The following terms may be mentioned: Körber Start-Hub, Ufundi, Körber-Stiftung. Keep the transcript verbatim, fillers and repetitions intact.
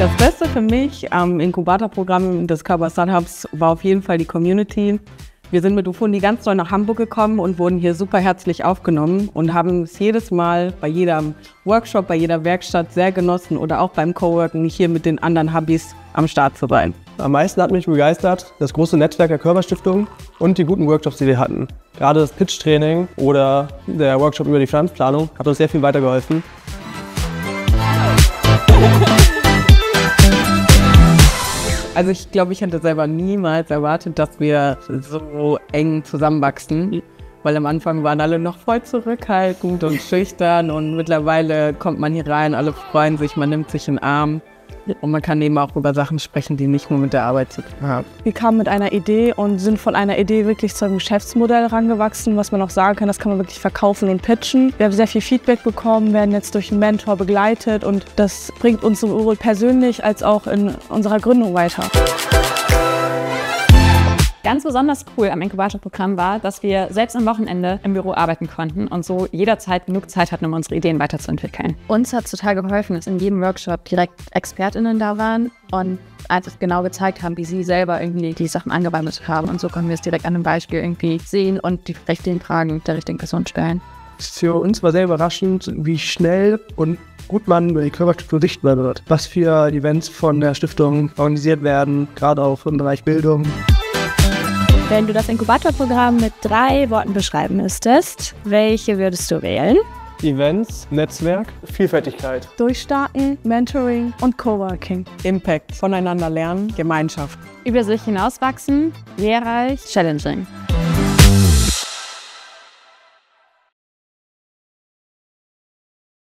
Das Beste für mich am Inkubatorprogramm des Körber Start-Hubs war auf jeden Fall die Community. Wir sind mit Ufundi ganz neu nach Hamburg gekommen und wurden hier super herzlich aufgenommen und haben es jedes Mal bei jedem Workshop, bei jeder Werkstatt sehr genossen oder auch beim Coworking hier mit den anderen Hubbys am Start zu sein. Am meisten hat mich begeistert das große Netzwerk der Körber-Stiftung und die guten Workshops, die wir hatten. Gerade das Pitch-Training oder der Workshop über die Finanzplanung hat uns sehr viel weitergeholfen. Also ich glaube, ich hätte selber niemals erwartet, dass wir so eng zusammenwachsen, weil am Anfang waren alle noch voll zurückhaltend und schüchtern und mittlerweile kommt man hier rein, alle freuen sich, man nimmt sich in den Arm und man kann eben auch über Sachen sprechen, die nicht nur mit der Arbeit zu tun haben. Wir kamen mit einer Idee und sind von einer Idee wirklich zu einem Geschäftsmodell rangewachsen, was man auch sagen kann, das kann man wirklich verkaufen und pitchen. Wir haben sehr viel Feedback bekommen, werden jetzt durch einen Mentor begleitet und das bringt uns sowohl persönlich als auch in unserer Gründung weiter. Ganz besonders cool am Inkubatorprogramm war, dass wir selbst am Wochenende im Büro arbeiten konnten und so jederzeit genug Zeit hatten, um unsere Ideen weiterzuentwickeln. Uns hat es total geholfen, dass in jedem Workshop direkt ExpertInnen da waren und einfach genau gezeigt haben, wie sie selber irgendwie die Sachen angewandt haben. Und so konnten wir es direkt an einem Beispiel irgendwie sehen und die richtigen Fragen der richtigen Person stellen. Für uns war sehr überraschend, wie schnell und gut man über die Körber-Stiftung sichtbar wird. Was für Events von der Stiftung organisiert werden, gerade auch im Bereich Bildung. Wenn du das Inkubatorprogramm mit drei Worten beschreiben müsstest, welche würdest du wählen? Events, Netzwerk, Vielfältigkeit. Durchstarten, Mentoring und Coworking. Impact, voneinander lernen, Gemeinschaft. Über sich hinauswachsen, lehrreich, challenging.